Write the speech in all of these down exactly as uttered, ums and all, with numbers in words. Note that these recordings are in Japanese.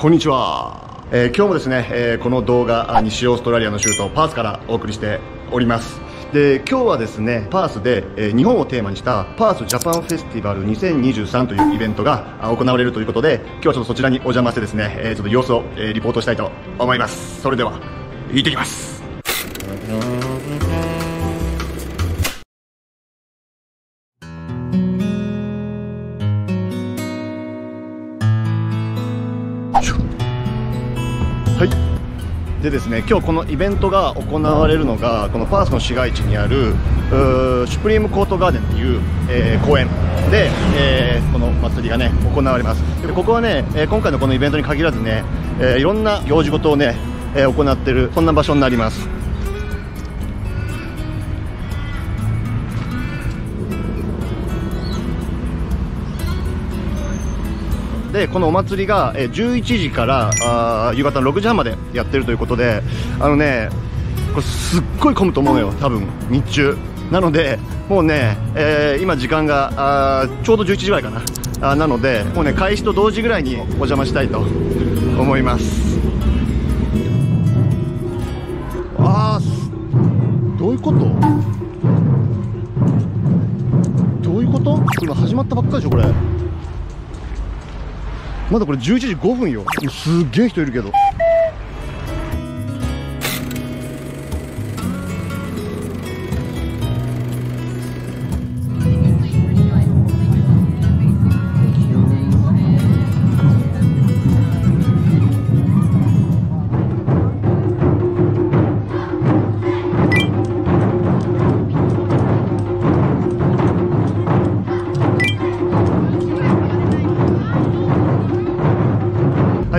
こんにちは、えー、今日もですね、えー、この動画西オーストラリアの州都パースからお送りしております。で、今日はですねパースで、えー、日本をテーマにしたパースジャパンフェスティバルにせんにじゅうさんというイベントが行われるということで、今日はちょっとそちらにお邪魔してですね、えー、ちょっと様子を、えー、リポートしたいと思います。それでは行ってきます。でですね、今日このイベントが行われるのがこのパースの市街地にあるシュプリームコートガーデンという、えー、公園で、えー、この祭りがね行われます。で、ここはね今回のこのイベントに限らずね、えー、いろんな行事事をね行っているそんな場所になります。で、このお祭りがじゅういちじから夕方のろくじはんまでやってるということで、あのねこれすっごい混むと思うのよ、多分日中なので、もうね、えー、今時間がちょうどじゅういちじぐらいかな、あなのでもうね開始と同時ぐらいにお邪魔したいと思います。あー、どういうことどういうこと、今始まったばっかりでしょこれ。まだこれじゅういちじごふんよ。すっげえ人いるけど。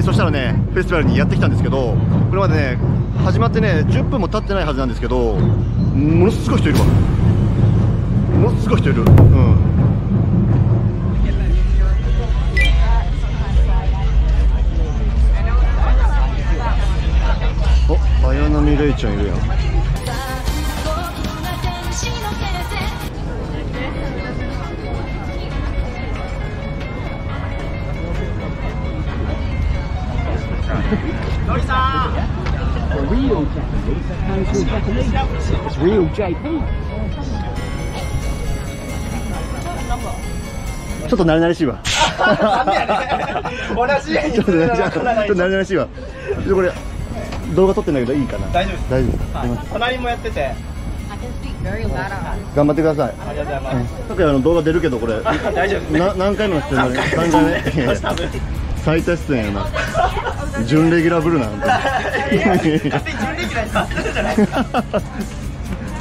そしたらねフェスティバルにやってきたんですけど、これまでね始まってねじゅっぷんも経ってないはずなんですけど、ものすごい人いるわ、ものすごい人いる、うん。お、綾波レイちゃんいるやん。ちょっと慣れ慣れしいわ。同じように。ちょっと慣れ慣れしいわ。これ動画撮ってんだけどいいかな。大丈夫です。大丈夫です。はい、隣もやってて。頑張ってください。ありがとうございます。さっきあの動画出るけどこれ。大丈夫。な何回も出演。三回目。最多出演やな。準レギュラーぶるな。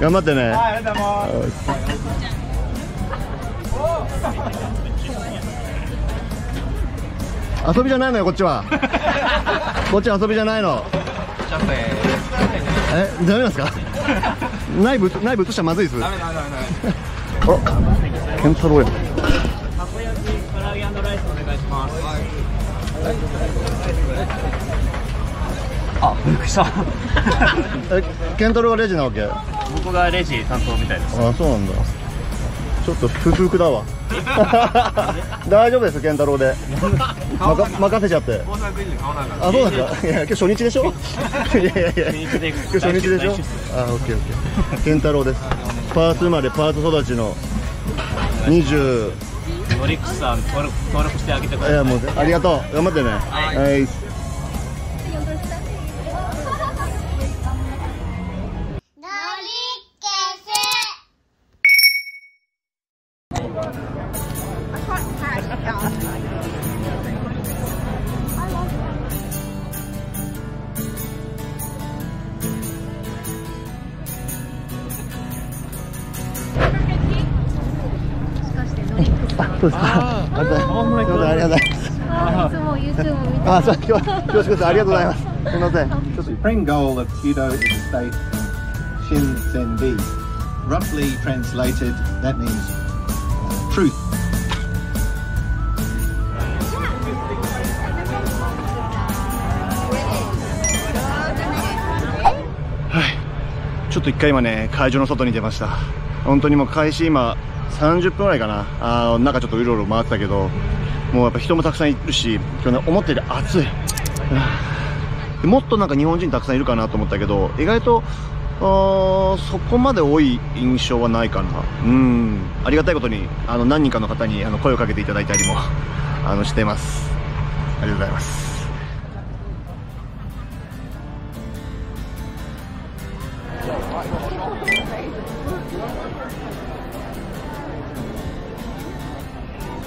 頑張ってね。遊びじゃないのよこっちは。こっちは遊びじゃないの。え、ダメなんですか？内部内部としてはまずいです。あ、ケンタロウや。たこ焼き唐揚げ&ライスお願いします。あ、びっくりした。え、ケンタロウはレジなわけ？僕がレジ担当みたいです。あ、そうなんだ。ちょっと不服だわ。大丈夫です、ケンタロウで。まか、任せちゃって。あ、そうなんですか。いや、今日初日でしょ。いやいやいや。今日初日でしょ。あ、オッケーオッケー。ケンタロウです。パース生まれ、パース育ちのにじゅう。オリックスさん登録、登録してあげてください。いやもうありがとう、頑張ってね。はい。はい、そうですか。ありがとうございます。いつも YouTube を見て。あ、そう、今日は恐縮です。ありがとうございます。すみません。Supreme goal of Kyudo is the state Shinsenbi. Roughly translated, that means truth.はい。ちょっと一回今ね会場の外に出ました。本当にもう開始今。さんじゅっぷんぐらいかな、あーなんかちょっとうろうろ回ってたけど、もうやっぱ人もたくさんいるし、今日ね思ったより暑い。もっとなんか日本人たくさんいるかなと思ったけど、意外とそこまで多い印象はないかな。うん、ありがたいことにあの何人かの方にあの声をかけていただいたりもあのしてます。ありがとうございます。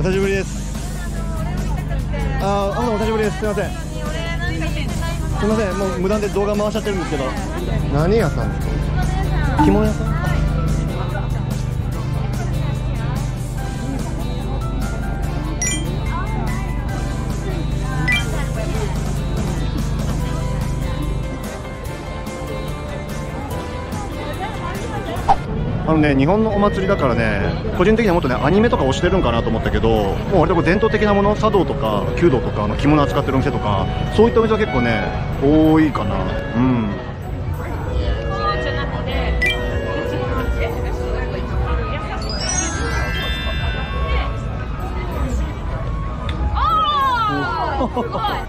久しぶりです。ああ、お久しぶりです。すいません、すいません、もう無断で動画回しちゃってるんですけど。何屋さんですか？着物屋さん。あのね、日本のお祭りだからね、個人的にはもっとねアニメとか推してるんかなと思ったけど、もう割と伝統的なもの、茶道とか弓道とかの着物扱ってるお店とか、そういったお店は結構ね多いかな。うん、おーすごい。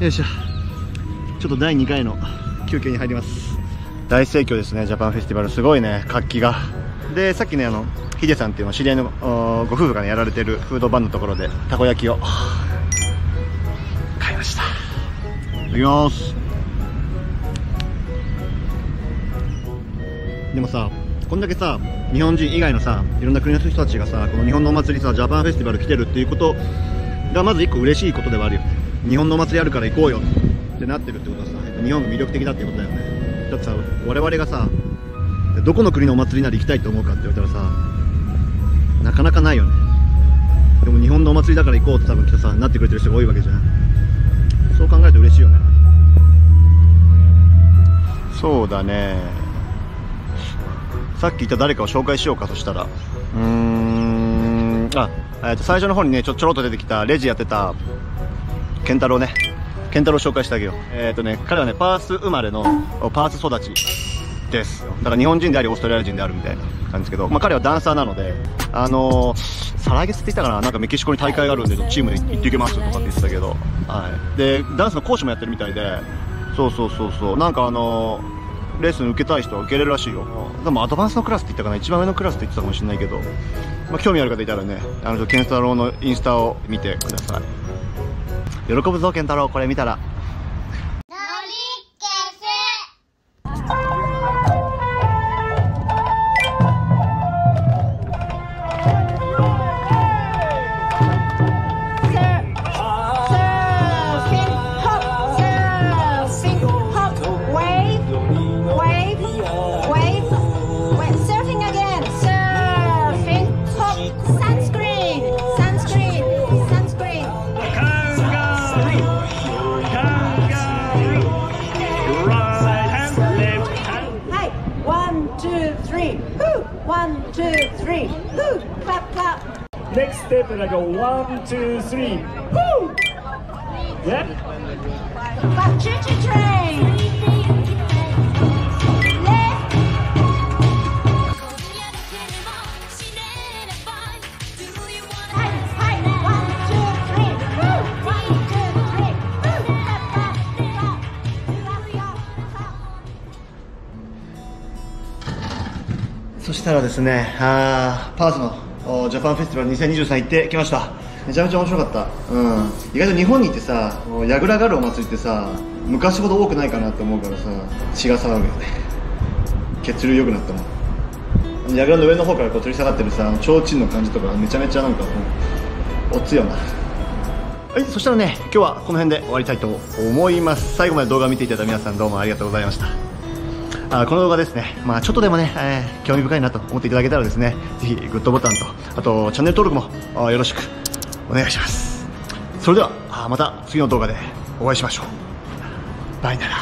よいしょ、ちょっとだいにかいの休憩に入ります。大盛況ですね、ジャパンフェスティバル。すごいね、活気が。でさっきね、あのヒデさんっていうの知り合いのご夫婦が、ね、やられてるフードバンのところでたこ焼きを買いました。いただきます。でもさ、こんだけさ日本人以外のさ、いろんな国の人たちがさ、この日本のお祭りさ、ジャパンフェスティバル来てるっていうことがまずいっこ嬉しいことではあるよね。日本のお祭りあるから行こうよってなってるってことはさ、日本が魅力的だってことだよね。だってさ、我々がさ、どこの国のお祭りなら行きたいと思うかって言われたらさ、なかなかないよね。でも日本のお祭りだから行こうって多分きっとさ、なってくれてる人が多いわけじゃん。そう考えると嬉しいよね。そうだね、さっき言った誰かを紹介しようかとしたら、うーん、あ、えっと最初の方にねちょ、ちょろっと出てきたレジやってたケンタロウね、ケンタロウ紹介してあげよう。えっとね、彼はね、パース生まれのパース育ちです。だから日本人であり、オーストラリア人であるみたいな感じですけど、まあ、彼はダンサーなので、あのー、再来月って言ったかな、なんかメキシコに大会があるんで、チームで行ってきますとかって言ってたけど、はい。で、ダンスの講師もやってるみたいで、そうそうそうそう、なんかあのー、レッスン受けたい人は受けれるらしいよ。でもアドバンスのクラスって言ったかな、一番上のクラスって言ってたかもしれないけど、まあ、興味ある方いたらね、あの、ケンタロウのインスタを見てください。喜ぶぞ健太郎、これ見たら。Next step, and I go one, two, three. Woo! Yeah? Choo-choo train! Left! そしたらですね、あー、パースのジャパンフェスティバルにせんにじゅうさん行ってきました。めちゃめちゃ面白かった、うん、意外と日本にいてさ、やぐらがあるお祭りってさ、昔ほど多くないかなって思うからさ、血が騒ぐよね。血流良くなったもん。やぐらの上の方からこう取り下がってるさ、提灯の感じとかめちゃめちゃなんかもうおつよな。はい、そしたらね、今日はこの辺で終わりたいと思います。最後まで動画を見ていただいた皆さん、どうもありがとうございました。あ、この動画ですね、まあ、ちょっとでもね、えー、興味深いなと思っていただけたらですね、ぜひグッドボタンと、あとチャンネル登録もよろしくお願いします。それではまた次の動画でお会いしましょう。バイなら。